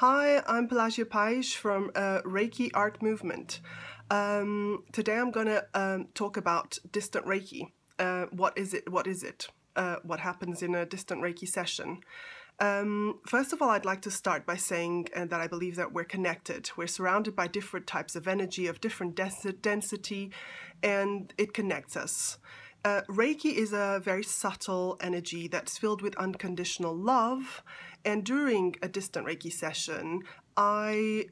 Hi, I'm Pelagia Pais from Reiki Art Movement. Today I'm going to talk about distant Reiki. What is it? What happens in a distant Reiki session? First of all, I'd like to start by saying that I believe that we're connected. We're surrounded by different types of energy, of different density, and it connects us. Reiki is a very subtle energy that's filled with unconditional love, and during a distant Reiki session, I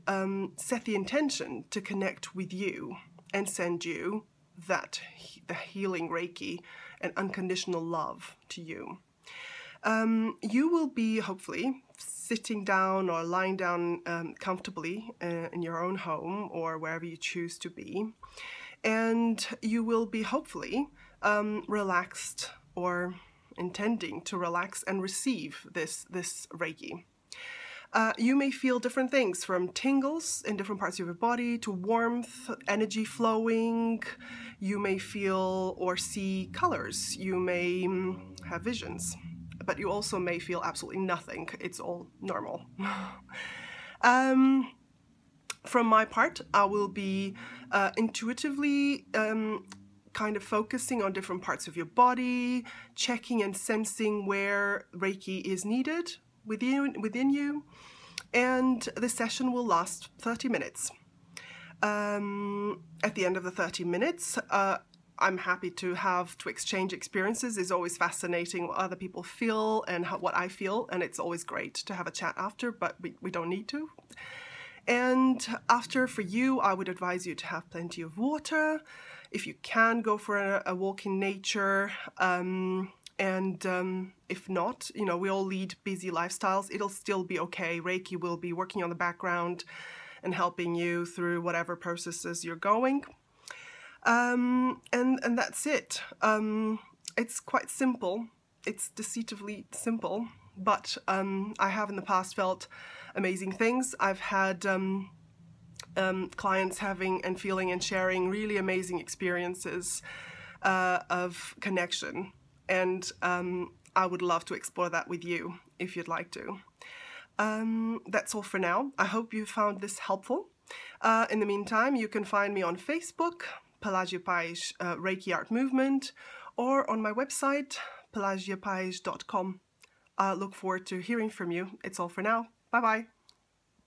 set the intention to connect with you and send you the healing Reiki and unconditional love to you. You will be, hopefully, sitting down or lying down comfortably in your own home or wherever you choose to be, and you will be, hopefully, relaxed or intending to relax and receive this Reiki. You may feel different things, from tingles in different parts of your body to warmth, energy flowing. You may feel or see colors. You may have visions, but you also may feel absolutely nothing. It's all normal. From my part, I will be intuitively kind of focusing on different parts of your body, checking and sensing where Reiki is needed within you, and the session will last 30 minutes. At the end of the 30 minutes, I'm happy to exchange experiences. It's always fascinating what other people feel and what I feel, and it's always great to have a chat after, but we don't need to. And after, for you, I would advise you to have plenty of water. If you can, go for a walk in nature, and if not, you know, we all lead busy lifestyles. It'll still be okay. Reiki will be working on the background and helping you through whatever processes you're going. And that's it. It's quite simple. It's deceptively simple, but I have in the past felt amazing things. I've had clients having and feeling and sharing really amazing experiences of connection, and I would love to explore that with you if you'd like to. That's all for now. I hope you found this helpful. In the meantime, you can find me on Facebook, Pelagia Pais Reiki Art Movement, or on my website, pelagiapais.com. I look forward to hearing from you. It's all for now. Bye-bye.